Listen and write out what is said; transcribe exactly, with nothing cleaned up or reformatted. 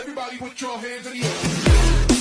Everybody put your hands in the air.